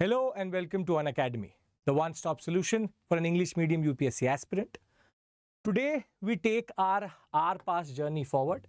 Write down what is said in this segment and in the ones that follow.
Hello and welcome to Unacademy, the one-stop solution for an English medium UPSC aspirant. Today we take our past journey forward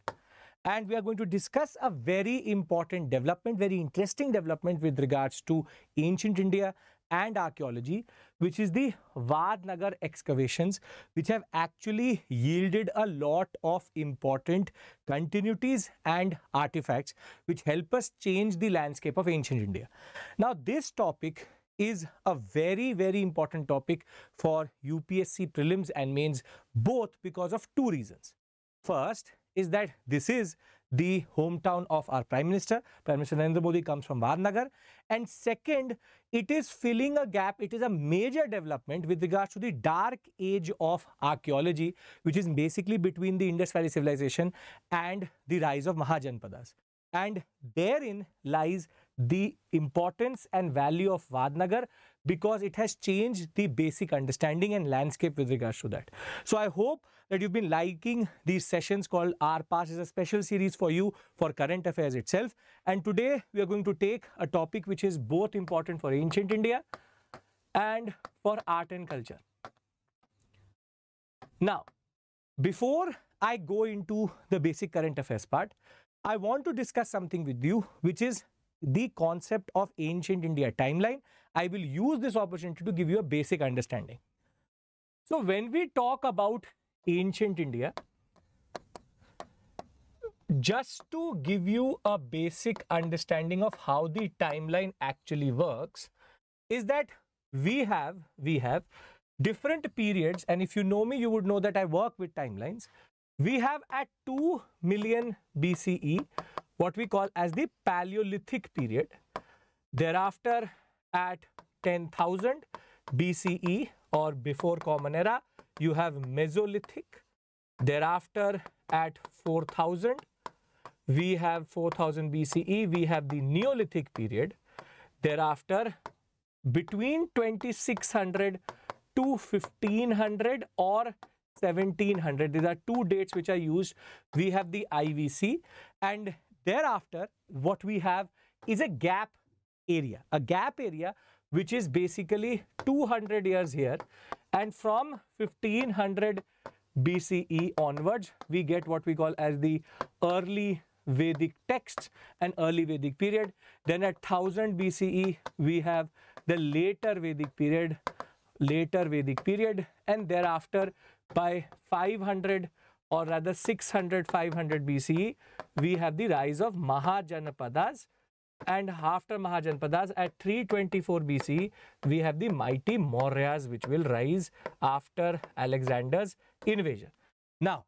and we are going to discuss a very important development, very interesting development with regards to ancient India and archaeology, which is the Vadnagar excavations, which have actually yielded a lot of important continuities and artifacts which help us change the landscape of ancient India. Now, this topic is a very important topic for UPSC prelims and mains, both because of two reasons. First is that this is the hometown of our Prime Minister. Prime Minister Narendra Modi comes from Vadnagar. And second, it is filling a gap. It is a major development with regards to the dark age of archaeology, which is basically between the Indus Valley civilization and the rise of Mahajanapadas. And therein lies the importance and value of Vadnagar, because it has changed the basic understanding and landscape with regards to that. So I hope that you've been liking these sessions called Our Past. Is a special series for you for current affairs itself. And today we are going to take a topic which is both important for ancient India and for art and culture. Now, before I go into the basic current affairs part, I want to discuss something with you, which is the concept of ancient India timeline. I will use this opportunity to give you a basic understanding. So when we talk about ancient India, just to give you a basic understanding of how the timeline actually works, is that we have different periods, and if you know me, you would know that I work with timelines. We have at 2 million BCE, what we call as the Paleolithic period. Thereafter, at 10,000 BCE or before Common Era, you have Mesolithic. Thereafter, at 4,000, we have 4,000 BCE, we have the Neolithic period. Thereafter, between 2600 to 1500 or 1700, these are two dates which are used, we have the IVC. And thereafter, what we have is a gap area which is basically 200 years here. And from 1500 BCE onwards, we get what we call as the early Vedic texts and early Vedic period. Then at 1000 BCE, we have the later Vedic period. And thereafter, by 500 or rather 500 BCE, we have the rise of Mahajanapadas, and after Mahajanapadas at 324 BCE, we have the mighty Mauryas, which will rise after Alexander's invasion. Now,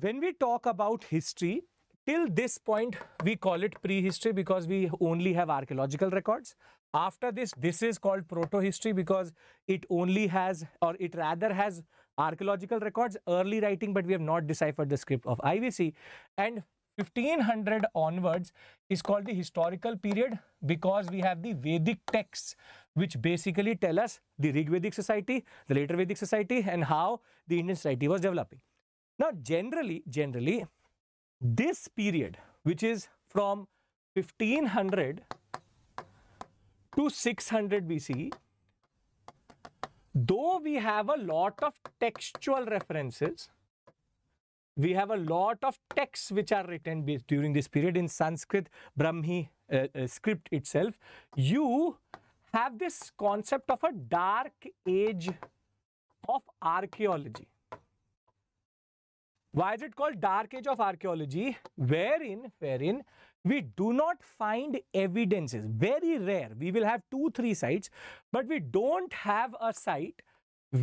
when we talk about history, till this point, we call it prehistory because we only have archaeological records. After this, this is called proto-history because it only has, or it rather has, archaeological records, early writing, but we have not deciphered the script of IVC. And 1500 onwards is called the historical period because we have the Vedic texts, which basically tell us the Rig Vedic society, the later Vedic society, and how the Indian society was developing. Now, generally, this period, which is from 1500 to 600 BCE, though we have a lot of textual references, we have a lot of texts which are written during this period in Sanskrit, Brahmi script itself, you have this concept of a dark age of archaeology. Why is it called dark age of archaeology? Wherein we do not find evidences. Very rare. We will have 2-3 sites, but we don't have a site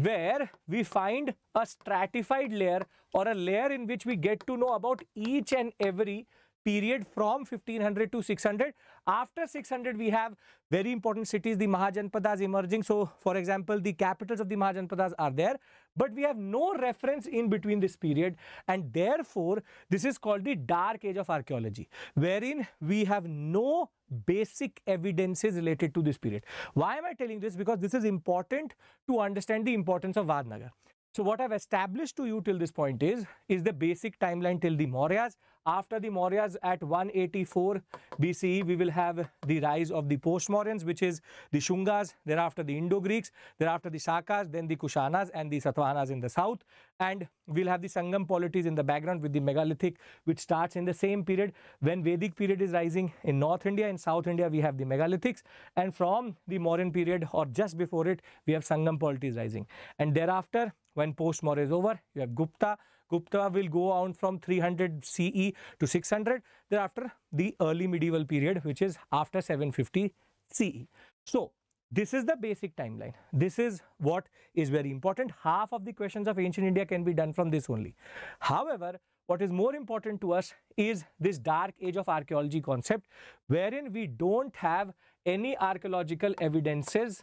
where we find a stratified layer or a layer in which we get to know about each and every period from 1500 to 600. After 600, we have very important cities, the Mahajanapadas emerging. So, for example, the capitals of the Mahajanapadas are there, but we have no reference in between this period. And therefore, this is called the dark age of archaeology, wherein we have no basic evidences related to this period. Why am I telling this? Because this is important to understand the importance of Vadnagar. So what I've established to you till this point is the basic timeline till the Mauryas. After the Mauryas at 184 BCE, we will have the rise of the post-Mauryans, which is the Shungas, thereafter the Indo-Greeks, thereafter the Sakas, then the Kushanas and the Satavahanas in the south. And we'll have the Sangam polities in the background with the Megalithic, which starts in the same period when Vedic period is rising in North India. In South India, we have the Megalithics. And from the Mauryan period or just before it, we have Sangam polities rising. And thereafter, when post-Maurya is over, you have Gupta. Gupta will go on from 300 CE to 600. Thereafter, the early medieval period, which is after 750 CE. So, this is the basic timeline. This is what is very important. Half of the questions of ancient India can be done from this only. However, what is more important to us is this dark age of archaeology concept, wherein we don't have any archaeological evidences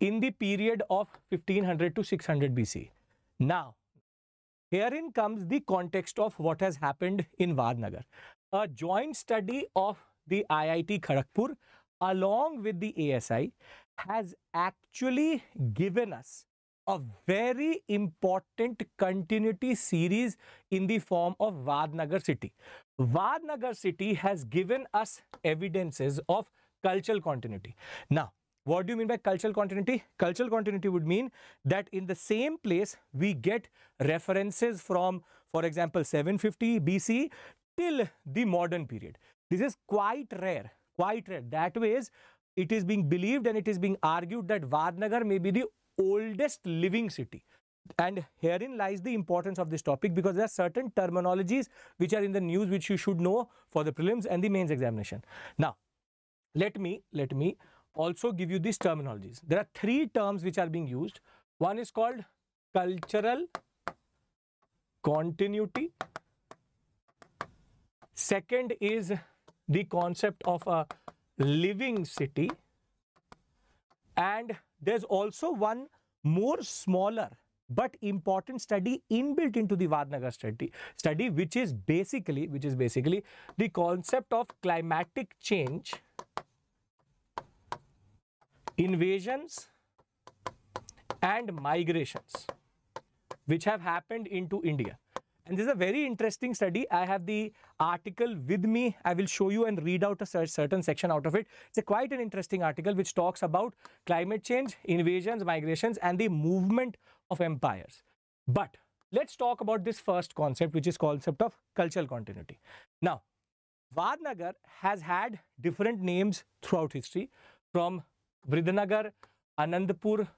in the period of 1500 to 600 BC. Now, herein comes the context of what has happened in Vadnagar. A joint study of the IIT Kharagpur along with the ASI has actually given us a very important continuity series in the form of Vadnagar city. Vadnagar city has given us evidences of cultural continuity. Now, what do you mean by cultural continuity? Cultural continuity would mean that in the same place we get references from, for example, 750 BC till the modern period. This is quite rare, quite rare. That way it is being believed and it is being argued that Vadnagar may be the oldest living city. And herein lies the importance of this topic, because there are certain terminologies which are in the news which you should know for the prelims and the mains examination. Now, let me also give you these terminologies. There are three terms which are being used. One is called cultural continuity. Second is the concept of a living city. And there's also one more smaller but important study inbuilt into the Vadnagar study, which is basically the concept of climatic change, invasions and migrations which have happened into India. And this is a very interesting study. I have the article with me. I will show you and read out a certain section out of it. It's quite an interesting article which talks about climate change, invasions, migrations and the movement of empires. But let's talk about this first concept, which is concept of cultural continuity. Now, Vadnagar has had different names throughout history, from Vridhanagar, Anandapur,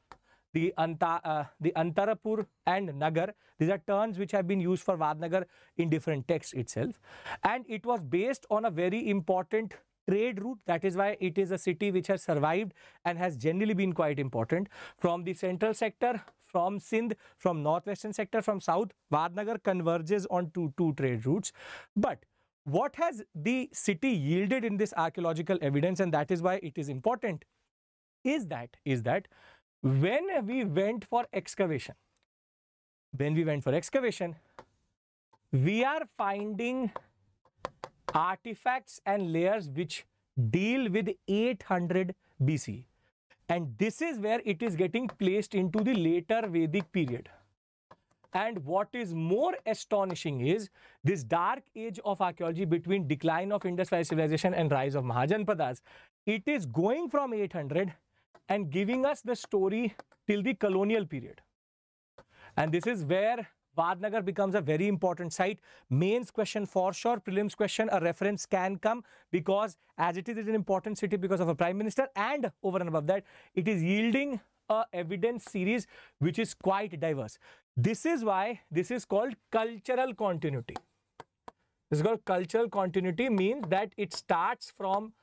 the Antarapur and Nagar. These are terms which have been used for Vadnagar in different texts itself. And it was based on a very important trade route. That is why it is a city which has survived and has generally been quite important. From the central sector, from Sindh, from northwestern sector, from south, Vadnagar converges on two trade routes. But what has the city yielded in this archaeological evidence, and that is why it is important, is that when we went for excavation, we are finding artifacts and layers which deal with 800 BC. And this is where it is getting placed into the later Vedic period. And what is more astonishing is this dark age of archaeology between decline of Indus Valley civilization and rise of Mahajanapadas. It is going from 800 and giving us the story till the colonial period. And this is where Vadnagar becomes a very important site. Mains question for sure, prelims question, a reference can come, because as it is an important city because of a prime minister, and over and above that, it is yielding a evidence series which is quite diverse. This is why this is called cultural continuity. This is called cultural continuity, means that it starts from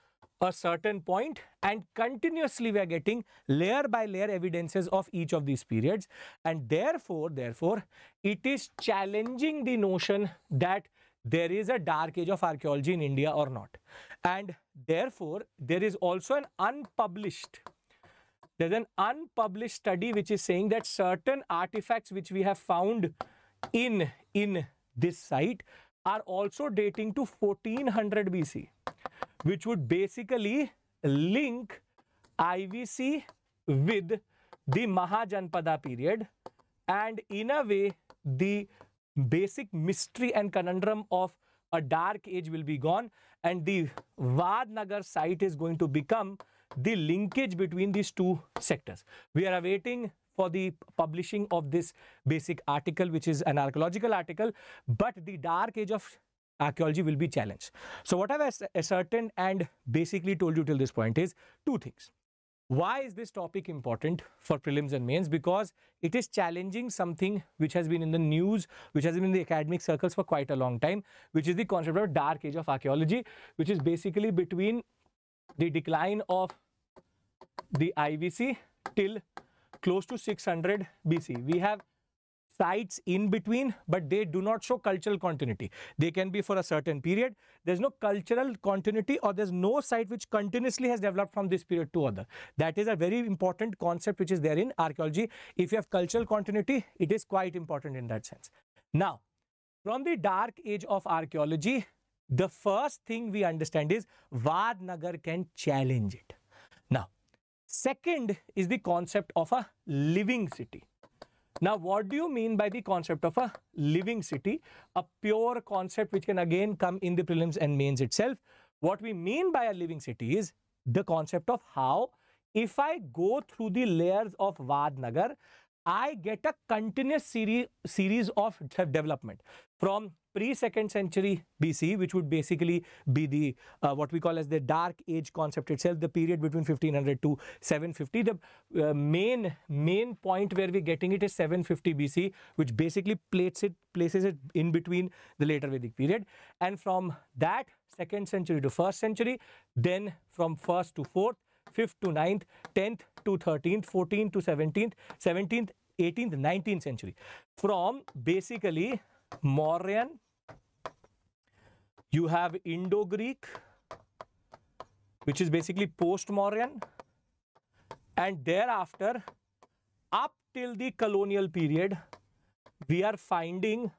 a certain point and continuously we are getting layer by layer evidences of each of these periods, and therefore it is challenging the notion that there is a dark age of archaeology in India or not. And therefore there is also an unpublished study which is saying that certain artifacts which we have found in this site are also dating to 1400 BC. Which would basically link IVC with the Mahajanapada period, and in a way the basic mystery and conundrum of a dark age will be gone, and the Vadnagar site is going to become the linkage between these two sectors. We are awaiting for the publishing of this basic article, which is an archaeological article, but the dark age of archaeology will be challenged. So what I've ascertained and basically told you till this point is two things. Why is this topic important for prelims and mains? Because it is challenging something which has been in the news, which has been in the academic circles for quite a long time, which is the concept of dark age of archaeology, which is basically between the decline of the IVC till close to 600 BC. We have sites in between, but they do not show cultural continuity. They can be for a certain period. There's no cultural continuity, or there's no site which continuously has developed from this period to other. That is a very important concept which is there in archaeology. If you have cultural continuity, it is quite important in that sense. Now, from the dark age of archaeology, the first thing we understand is Vadnagar can challenge it. Now, second is the concept of a living city. Now, what do you mean by the concept of a living city? A pure concept which can again come in the prelims and mains itself. What we mean by a living city is the concept of how, if I go through the layers of Vadnagar, I get a continuous series of development from pre-2nd century BC, which would basically be the what we call as the dark age concept itself, the period between 1500 to 750. The main point where we're getting it is 750 BC, which basically places it in between the later Vedic period. And from that 2nd century to 1st century, then from 1st to 4th, 5th to 9th, 10th to 13th, 14th to 17th, 17th, 18th, 19th century. From basically Mauryan, you have Indo-Greek, which is basically post-Mauryan, and thereafter, up till the colonial period, we are finding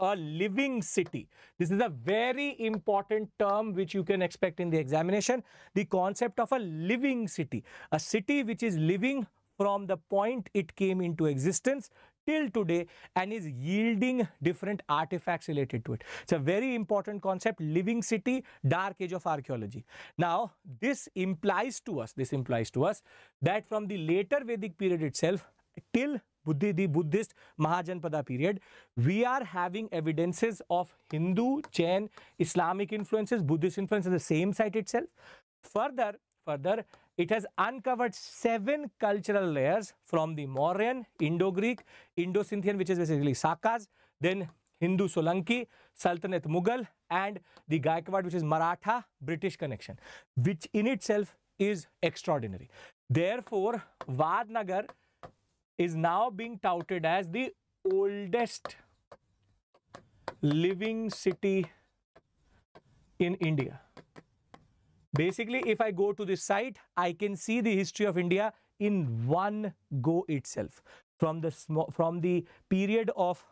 a living city. This is a very important term which you can expect in the examination, the concept of a living city, a city which is living from the point it came into existence till today and is yielding different artifacts related to it. It's a very important concept, living city, dark age of archaeology. Now, this implies to us that from the later Vedic period itself till the Buddhist Mahajanapada period, we are having evidences of Hindu, Jain, Islamic influences, Buddhist influences on the same site itself. Further, it has uncovered 7 cultural layers from the Mauryan, Indo-Greek, Indo-Scythian, which is basically Sakas, then Hindu Solanki, Sultanate Mughal, and the Gaekwad, which is Maratha, British connection, which in itself is extraordinary. Therefore, Vadnagar is now being touted as the oldest living city in India. Basically, if I go to this site, I can see the history of India in one go itself. From the period of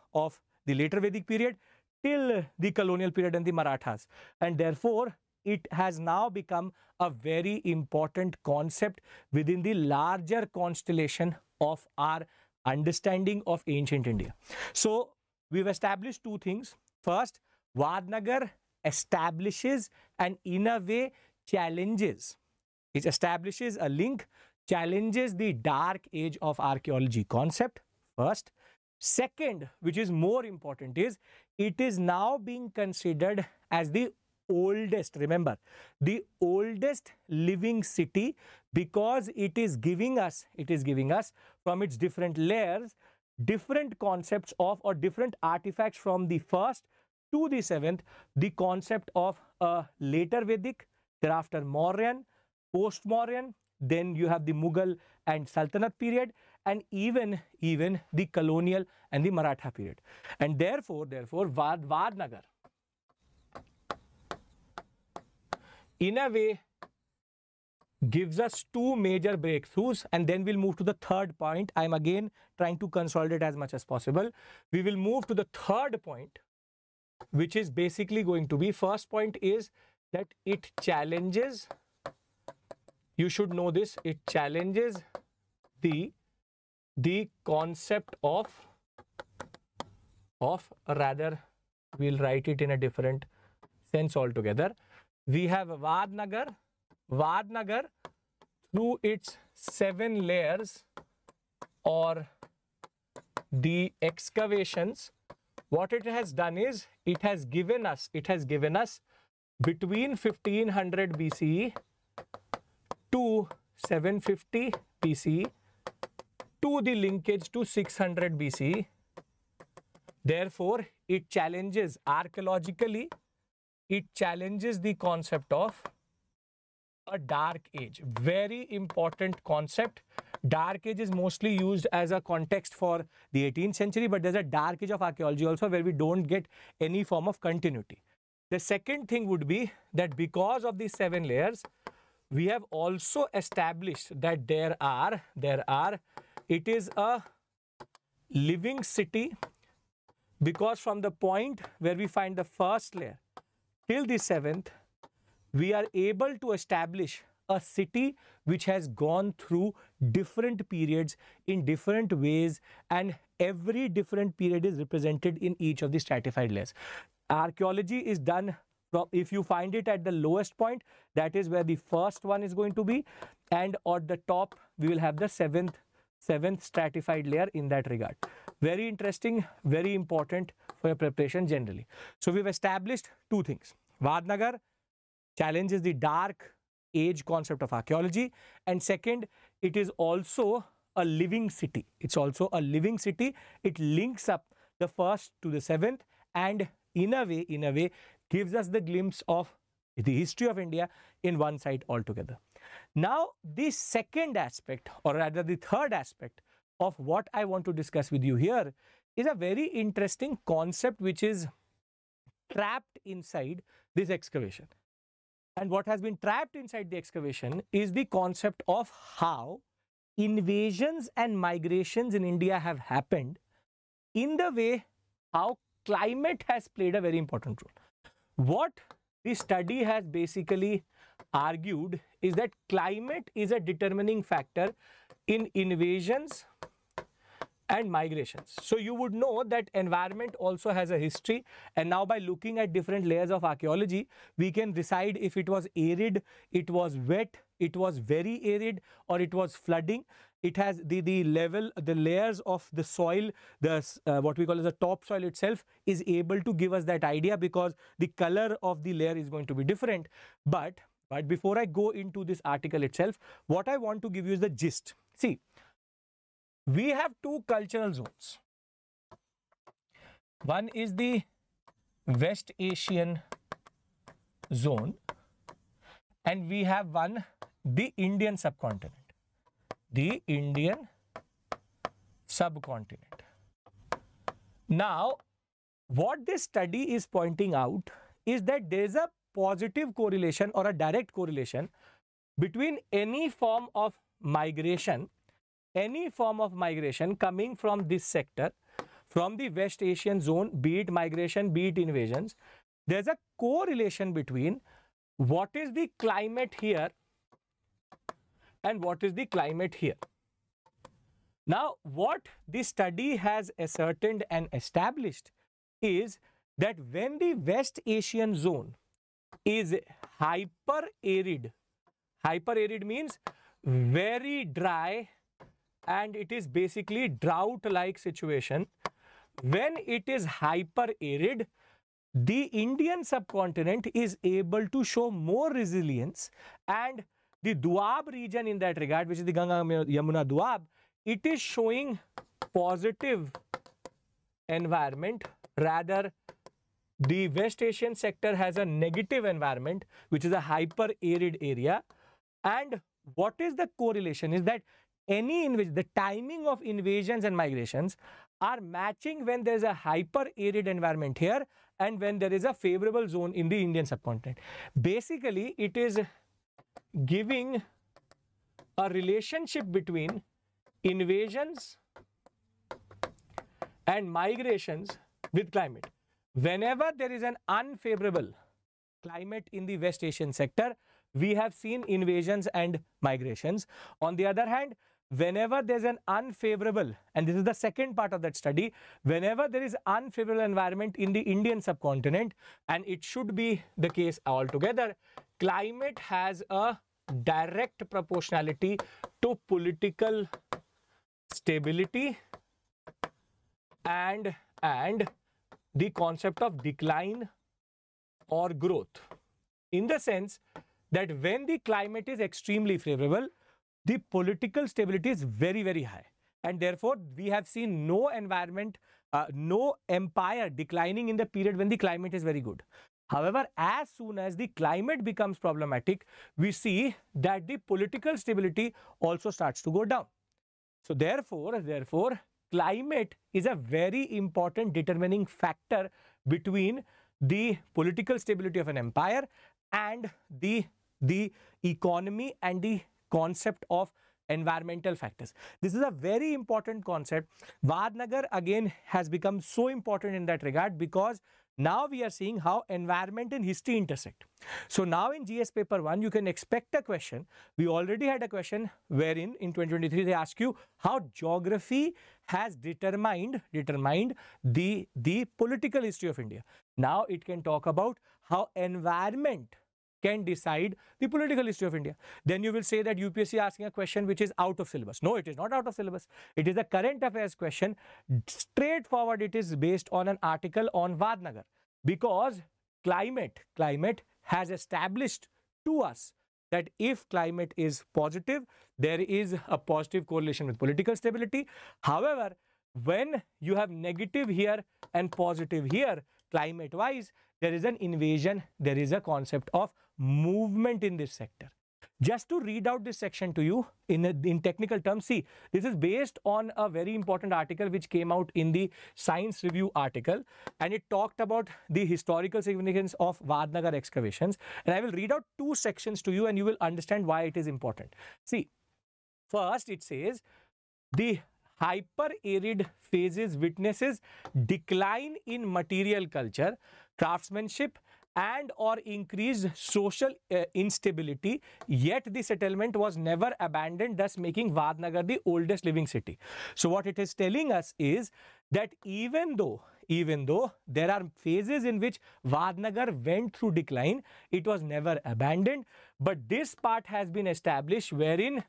the later Vedic period till the colonial period and the Marathas. And therefore, it has now become a very important concept within the larger constellation of our understanding of ancient India. So, we've established two things. First, Vadnagar establishes and in a way challenges. It establishes a link, challenges the dark age of archaeology concept first. Second, which is more important, is it is now being considered as the oldest, remember, the oldest living city, because it is giving us from its different layers, different concepts of, or different artifacts from the 1st to the 7th, the concept of a later Vedic, thereafter Mauryan, post-Mauryan, then you have the Mughal and Sultanate period, and even the colonial and the Maratha period. And therefore, Vadnagar, in a way, gives us two major breakthroughs, and then we'll move to the third point. I'm again trying to consolidate as much as possible. We will move to the third point, which is basically going to be, first point is that it challenges, you should know this, it challenges the concept of of, or rather we'll write it in a different sense altogether. We have Vadnagar. Vadnagar, through its 7 layers or the excavations, what it has done is it has given us between 1500 BCE to 750 BCE to the linkage to 600 BCE. Therefore, it challenges archaeologically, it challenges the concept of a dark age. Very important concept. Dark age is mostly used as a context for the 18th century, but there's a dark age of archaeology also where we don't get any form of continuity. The second thing would be that because of these 7 layers, we have also established that it is a living city, because from the point where we find the first layer till the 7th, we are able to establish a city which has gone through different periods in different ways, and every different period is represented in each of the stratified layers. Archaeology is done from, if you find it at the lowest point, that is where the first one is going to be, and at the top we will have the seventh stratified layer in that regard. Very interesting, very important for your preparation generally. So we've established two things. Vadnagar challenges the dark age concept of archaeology, and second, it is also a living city. It links up the first to the 7th, and in a way gives us the glimpse of the history of India in one side altogether. Now, the second aspect, or rather the third aspect of what I want to discuss with you here, is a very interesting concept which is trapped inside this excavation. And what has been trapped inside the excavation is the concept of how invasions and migrations in India have happened, in the way how climate has played a very important role. What the study has basically argued is that climate is a determining factor in invasions and migrations. So you would know that environment also has a history, and now by looking at different layers of archaeology, we can decide if it was arid, it was wet, it was very arid, or it was flooding. It has the layers of the soil, what we call as the topsoil itself, is able to give us that idea, because the color of the layer is going to be different. But before I go into this article itself, what I want to give you is the gist. See, we have two cultural zones. One is the West Asian zone, and we have one, the Indian subcontinent. The Indian subcontinent. Now, what this study is pointing out is that there is a positive correlation, or a direct correlation, between any form of migration coming from this sector, from the West Asian zone, be it migration, be it invasions. There's a correlation between what is the climate here and what is the climate here. Now, what this study has ascertained and established is that when the West Asian zone is hyper arid means very dry, and it is basically drought-like situation. When it is hyper-arid, the Indian subcontinent is able to show more resilience, and the Doab region in that regard, which is the Ganga-Yamuna Doab, it is showing positive environment. Rather, the West Asian sector has a negative environment, which is a hyper-arid area. And what is the correlation is that the timing of invasions and migrations are matching when there is a hyper-arid environment here and when there is a favorable zone in the Indian subcontinent. Basically, it is giving a relationship between invasions and migrations with climate. Whenever there is an unfavorable climate in the West Asian sector, we have seen invasions and migrations. On the other hand, whenever there's an unfavorable, and this is the second part of that study, whenever there is unfavorable environment in the Indian subcontinent, and it should be the case altogether, climate has a direct proportionality to political stability and the concept of decline or growth, in the sense that when the climate is extremely favorable, the political stability is very, very high. And therefore, we have seen no environment, no empire declining in the period when the climate is very good. However, as soon as the climate becomes problematic, we see that the political stability also starts to go down. So therefore, climate is a very important determining factor between the political stability of an empire and the economy and the concept of environmental factors. This is a very important concept. Vadnagar again has become so important in that regard, because now we are seeing how environment and history intersect. So now in GS paper 1, you can expect a question. We already had a question wherein in 2023 they ask you how geography has determined the political history of India. Now it can talk about how environment can decide the political history of India. Then you will say that UPSC asking a question which is out of syllabus. No, it is not out of syllabus. It is a current affairs question. Straightforward, it is based on an article on Vadnagar, because climate has established to us that if climate is positive, there is a positive correlation with political stability. However, when you have negative here and positive here, climate-wise, there is an invasion, there is a concept of movement in this sector. Just to read out this section to you in technical terms, see, this is based on a very important article which came out in the Science Review article, and it talked about the historical significance of Vadnagar excavations. And I will read out two sections to you and you will understand why it is important. See, first it says, the hyper-arid phases witnesses decline in material culture, craftsmanship, and or increased social instability, yet the settlement was never abandoned, thus making Vadnagar the oldest living city. So what it is telling us is that even though there are phases in which Vadnagar went through decline, it was never abandoned, but this part has been established wherein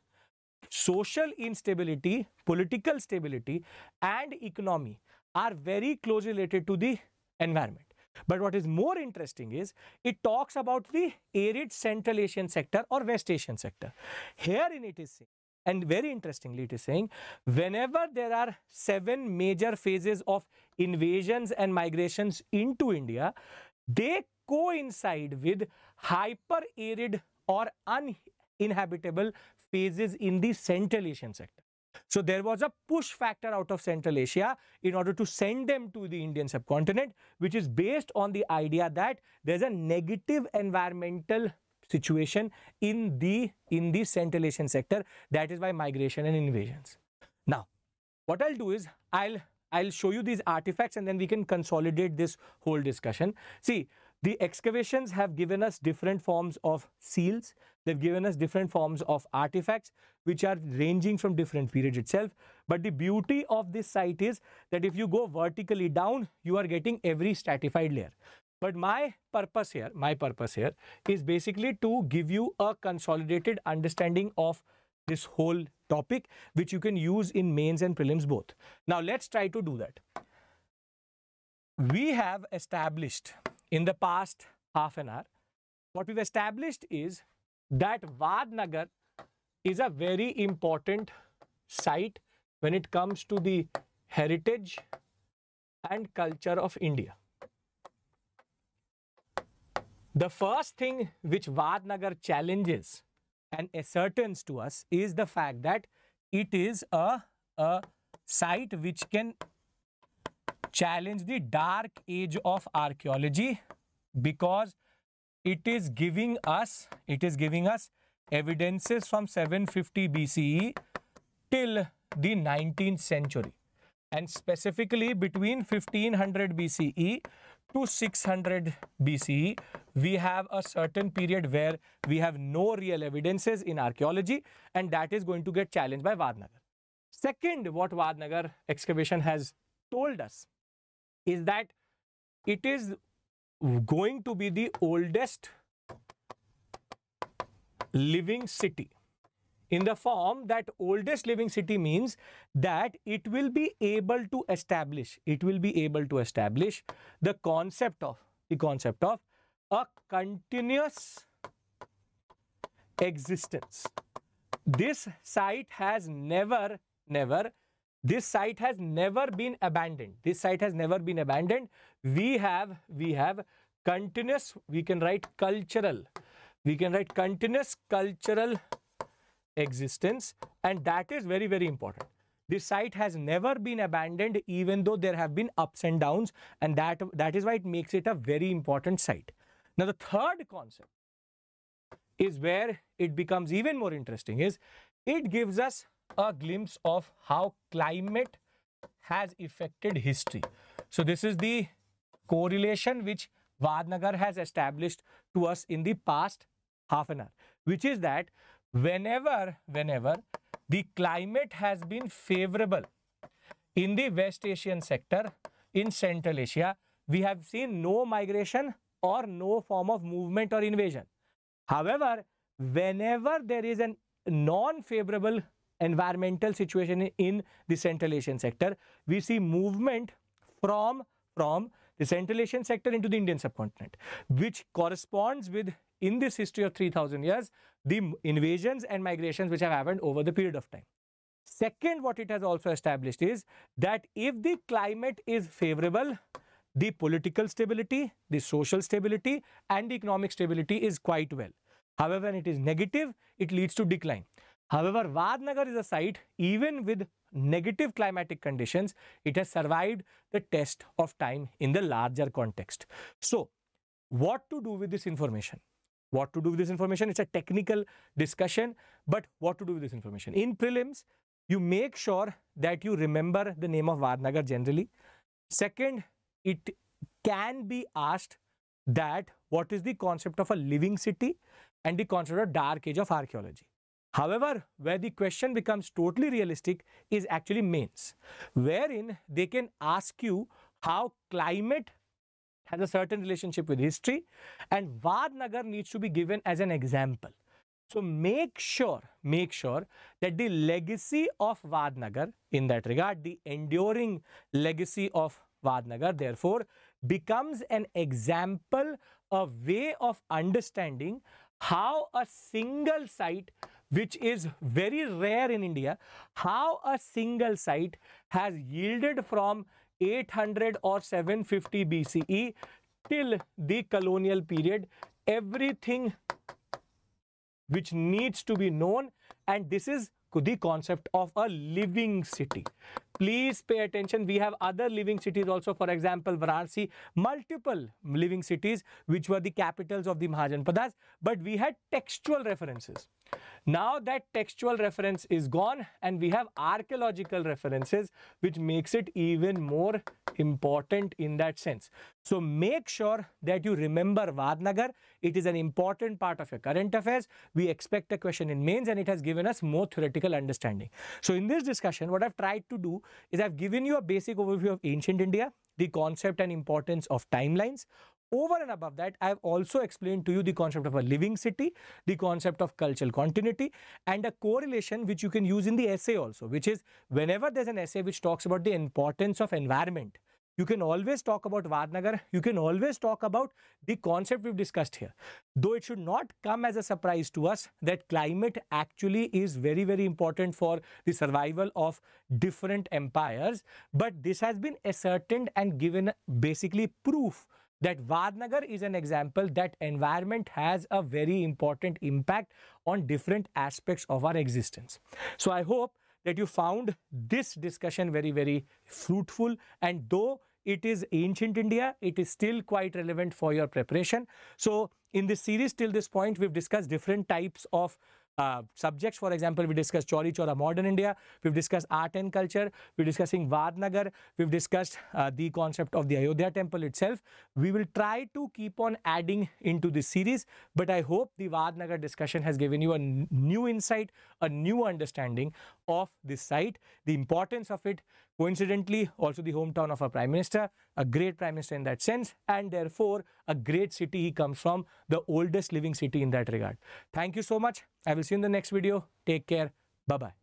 social instability, political stability, and economy are very closely related to the environment. But what is more interesting is it talks about the arid Central Asian sector or West Asian sector. Herein it is saying, and very interestingly it is saying, whenever there are 7 major phases of invasions and migrations into India, they coincide with hyper-arid or uninhabitable phases in the Central Asian sector. So there was a push factor out of Central Asia in order to send them to the Indian subcontinent, which is based on the idea that there's a negative environmental situation in the Central Asian sector. That is why migration and invasions. Now, what I'll do is I'll show you these artifacts and then we can consolidate this whole discussion. See, the excavations have given us different forms of seals. They've given us different forms of artifacts, which are ranging from different periods itself. But the beauty of this site is that if you go vertically down, you are getting every stratified layer. But my purpose here is basically to give you a consolidated understanding of this whole topic, which you can use in mains and prelims both. Now, let's try to do that. We have established in the past half an hour, what we've established is that Vadnagar is a very important site when it comes to the heritage and culture of India. The first thing which Vadnagar challenges and ascertains to us is the fact that it is a site which can challenge the dark age of archaeology, because it is giving us evidences from 750 BCE till the 19th century, and specifically between 1500 BCE to 600 BCE, we have a certain period where we have no real evidences in archaeology, and that is going to get challenged by Vadnagar. Second, what Vadnagar excavation has told us is that it is going to be the oldest living city. In the form that oldest living city means that it will be able to establish, the concept of, a continuous existence. This site has never been abandoned. We have, continuous, we can write cultural, continuous cultural existence, and that is very, very important. This site has never been abandoned, even though there have been ups and downs, and that is why it makes it a very important site. Now, the third concept is where it becomes even more interesting, is it gives us a glimpse of how climate has affected history. So this is the correlation which Vadnagar has established to us in the past half an hour, which is that whenever the climate has been favorable in the West Asian sector, in Central Asia, we have seen no migration or no form of movement or invasion. However, whenever there is a non-favorable environmental situation in the Central Asian sector, we see movement from the Central Asian sector into the Indian subcontinent, which corresponds with, in this history of 3000 years, the invasions and migrations which have happened over the period of time. Second, what it has also established is that if the climate is favorable, the political stability, the social stability, and the economic stability is quite well. However, when it is negative, it leads to decline. However, Vadnagar is a site, even with negative climatic conditions, it has survived the test of time in the larger context. So, what to do with this information? It's a technical discussion, but what to do with this information? In prelims, you make sure that you remember the name of Vadnagar generally. Second, it can be asked that what is the concept of a living city and the concept of dark age of archaeology. However, where the question becomes totally realistic is actually mains, wherein they can ask you how climate has a certain relationship with history, and Vadnagar needs to be given as an example. So make sure that the legacy of Vadnagar in that regard, the enduring legacy of Vadnagar, therefore, becomes an example, a way of understanding how a single site, which is very rare in India, how a single site has yielded from 800 or 750 BCE till the colonial period, everything which needs to be known, and this is the concept of a living city. Please pay attention, we have other living cities also, for example, Varanasi, multiple living cities which were the capitals of the Mahajanapadas, but we had textual references. Now that textual reference is gone and we have archaeological references, which makes it even more important in that sense. So make sure that you remember Vadnagar. It is an important part of your current affairs. We expect a question in mains and it has given us more theoretical understanding. So in this discussion, what I've tried to do is I've given you a basic overview of ancient India, the concept and importance of timelines. Over and above that, I have also explained to you the concept of a living city, the concept of cultural continuity, and a correlation which you can use in the essay also, which is whenever there's an essay which talks about the importance of environment, you can always talk about Vadnagar, you can always talk about the concept we've discussed here. Though it should not come as a surprise to us that climate actually is very, very important for the survival of different empires, but this has been ascertained and given basically proof that Vadnagar is an example that environment has a very important impact on different aspects of our existence. So I hope that you found this discussion very, very fruitful, and though it is ancient India, it is still quite relevant for your preparation. So in this series till this point, we've discussed different types of subjects. For example, we discussed Chauri Chaura, modern India. We've discussed art and culture. We're discussing Vadnagar. We've discussed the concept of the Ayodhya temple itself. We will try to keep on adding into this series, but I hope the Vadnagar discussion has given you a new insight, a new understanding of this site, the importance of it, coincidentally also the hometown of a prime minister, a great prime minister in that sense, and therefore a great city he comes from, the oldest living city in that regard. Thank you so much. I will see you in the next video. Take care. Bye-bye.